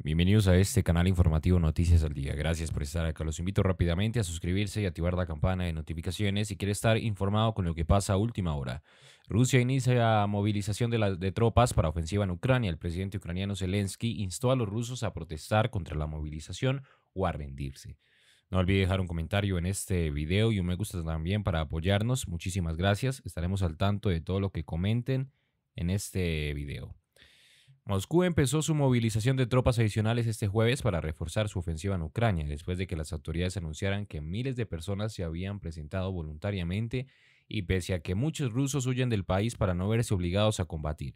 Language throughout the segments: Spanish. Bienvenidos a este canal informativo Noticias al Día. Gracias por estar acá. Los invito rápidamente a suscribirse y activar la campana de notificaciones si quiere estar informado con lo que pasa a última hora. Rusia inicia movilización de tropas para ofensiva en Ucrania. El presidente ucraniano Zelensky instó a los rusos a protestar contra la movilización o a rendirse. No olvide dejar un comentario en este video y un me gusta también para apoyarnos. Muchísimas gracias. Estaremos al tanto de todo lo que comenten en este video. Moscú empezó su movilización de tropas adicionales este jueves para reforzar su ofensiva en Ucrania, después de que las autoridades anunciaran que miles de personas se habían presentado voluntariamente y pese a que muchos rusos huyen del país para no verse obligados a combatir.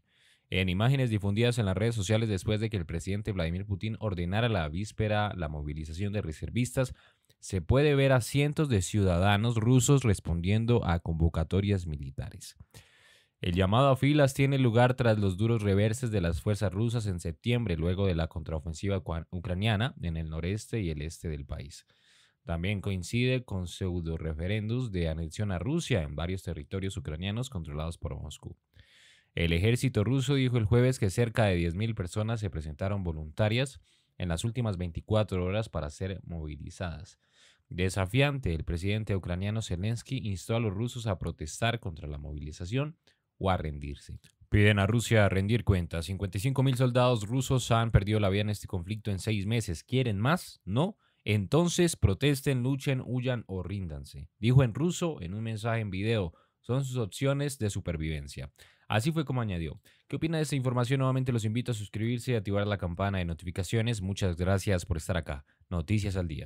En imágenes difundidas en las redes sociales después de que el presidente Vladimir Putin ordenara la víspera la movilización de reservistas, se puede ver a cientos de ciudadanos rusos respondiendo a convocatorias militares. El llamado a filas tiene lugar tras los duros reverses de las fuerzas rusas en septiembre, luego de la contraofensiva ucraniana en el noreste y el este del país. También coincide con pseudo-referéndums de anexión a Rusia en varios territorios ucranianos controlados por Moscú. El ejército ruso dijo el jueves que cerca de 10.000 personas se presentaron voluntarias en las últimas 24 horas para ser movilizadas. Desafiante, el presidente ucraniano Zelensky instó a los rusos a protestar contra la movilización o a rendirse. Piden a Rusia rendir cuentas. 55.000 soldados rusos han perdido la vida en este conflicto en 6 meses. ¿Quieren más? ¿No? Entonces protesten, luchen, huyan o ríndanse. Dijo en ruso en un mensaje en video. Son sus opciones de supervivencia. Así fue como añadió. ¿Qué opina de esta información? Nuevamente los invito a suscribirse y activar la campana de notificaciones. Muchas gracias por estar acá. Noticias al Día.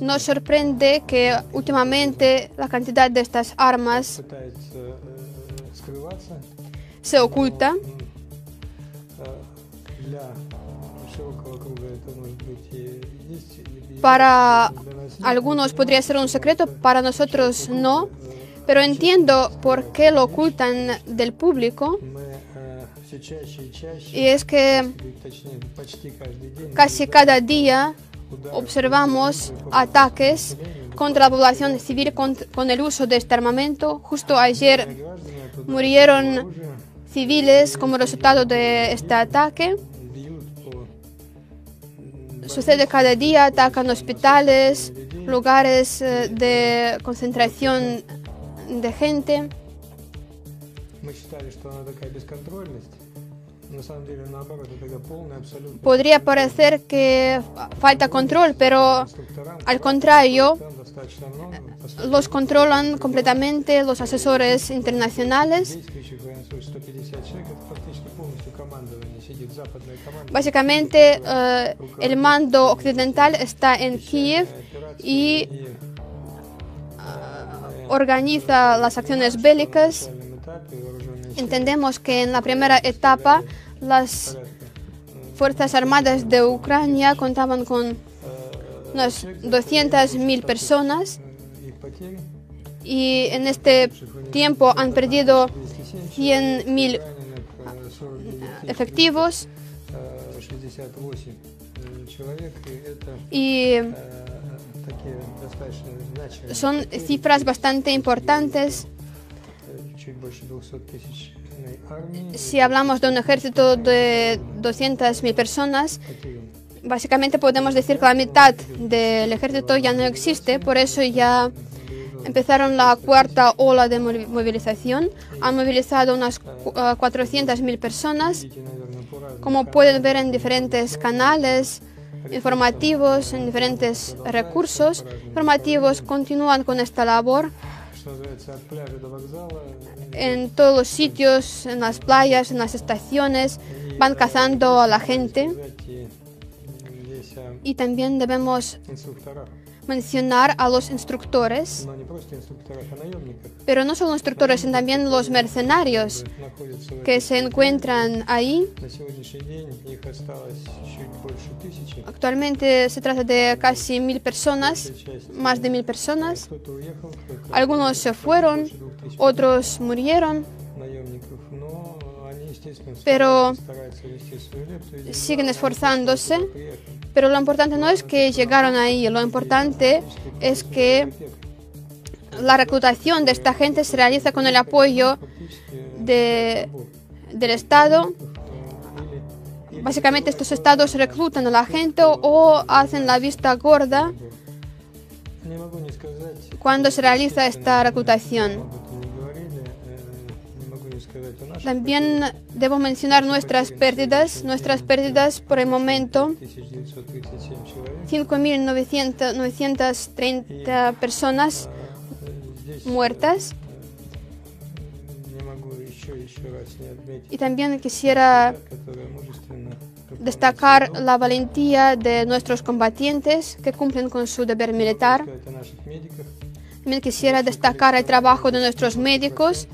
Nos sorprende que últimamente la cantidad de estas armas se oculta. Para algunos podría ser un secreto, para nosotros no, pero entiendo por qué lo ocultan del público. Y es que casi cada día observamos ataques contra la población civil con el uso de este armamento. Justo ayer murieron civiles como resultado de este ataque. Sucede cada día, atacan hospitales, lugares de concentración de gente. Podría parecer que falta control, pero al contrario, los controlan completamente los asesores internacionales. Básicamente, el mando occidental está en Kiev y organiza las acciones bélicas. Entendemos que en la primera etapa las Fuerzas Armadas de Ucrania contaban con unas 200.000 personas y en este tiempo han perdido 100.000 efectivos y son cifras bastante importantes. Si hablamos de un ejército de 200.000 personas, básicamente podemos decir que la mitad del ejército ya no existe, por eso ya empezaron la cuarta ola de movilización. Han movilizado unas 400.000 personas, como pueden ver en diferentes canales informativos, en diferentes recursos informativos. Continúan con esta labor en todos los sitios, en las playas, en las estaciones, van cazando a la gente. Y también debemos mencionar a los instructores, pero no solo instructores, sino también los mercenarios que se encuentran ahí. Actualmente se trata de casi 1.000 personas, más de 1.000 personas. Algunos se fueron, otros murieron, pero siguen esforzándose. Pero lo importante no es que llegaron ahí, lo importante es que la reclutación de esta gente se realiza con el apoyo del Estado. Básicamente estos estados reclutan a la gente o hacen la vista gorda cuando se realiza esta reclutación. También debo mencionar nuestras pérdidas por el momento, 5.930 personas muertas. Y también quisiera destacar la valentía de nuestros combatientes que cumplen con su deber militar. También quisiera destacar el trabajo de nuestros médicos.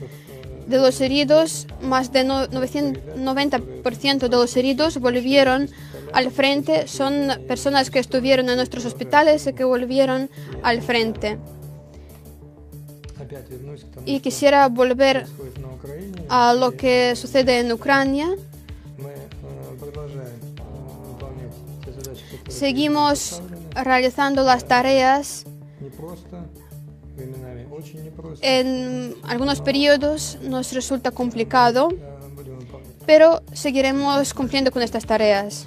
De los heridos, más del 90% de los heridos volvieron al frente. Son personas que estuvieron en nuestros hospitales y que volvieron al frente. Y quisiera volver a lo que sucede en Ucrania. Seguimos realizando las tareas. En algunos periodos nos resulta complicado, pero seguiremos cumpliendo con estas tareas.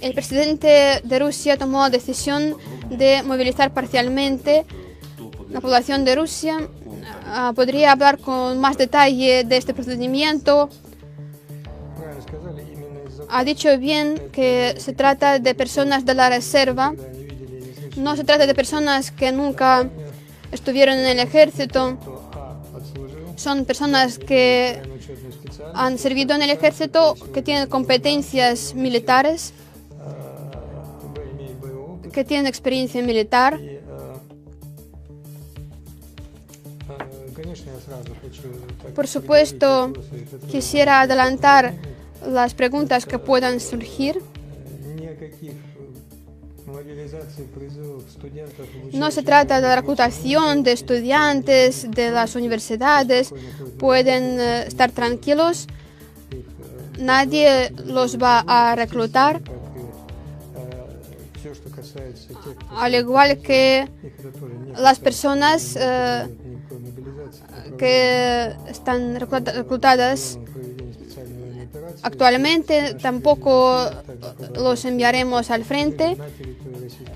El presidente de Rusia tomó la decisión de movilizar parcialmente la población de Rusia. Podría hablar con más detalle de este procedimiento. Ha dicho bien que se trata de personas de la reserva. No se trata de personas que nunca estuvieron en el ejército, son personas que han servido en el ejército, que tienen competencias militares, que tienen experiencia militar. Por supuesto, quisiera adelantar las preguntas que puedan surgir. No se trata de la reclutación de estudiantes de las universidades. Pueden estar tranquilos. Nadie los va a reclutar. Al igual que las personas que están reclutadas actualmente, tampoco los enviaremos al frente.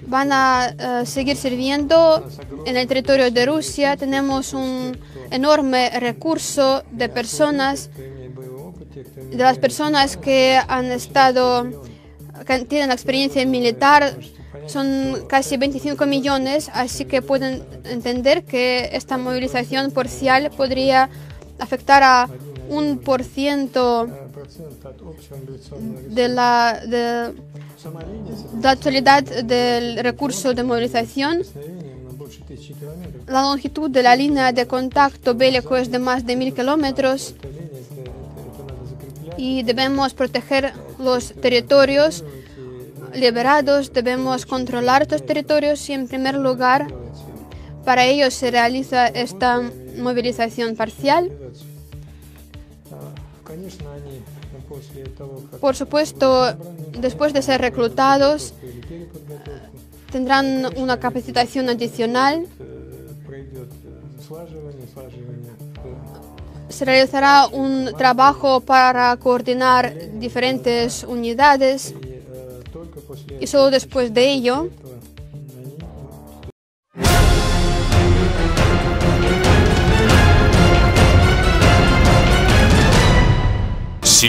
Van a seguir sirviendo en el territorio de Rusia. Tenemos un enorme recurso de personas, de las personas que han estado, que tienen experiencia militar. Son casi 25 millones, así que pueden entender que esta movilización parcial podría afectar a 1% de la actualidad del recurso de movilización. La longitud de la línea de contacto bélico es de más de 1.000 kilómetros y debemos proteger los territorios liberados, debemos controlar estos territorios y, en primer lugar, para ello se realiza esta movilización parcial. Por supuesto, después de ser reclutados, tendrán una capacitación adicional. Se realizará un trabajo para coordinar diferentes unidades y solo después de ello . Si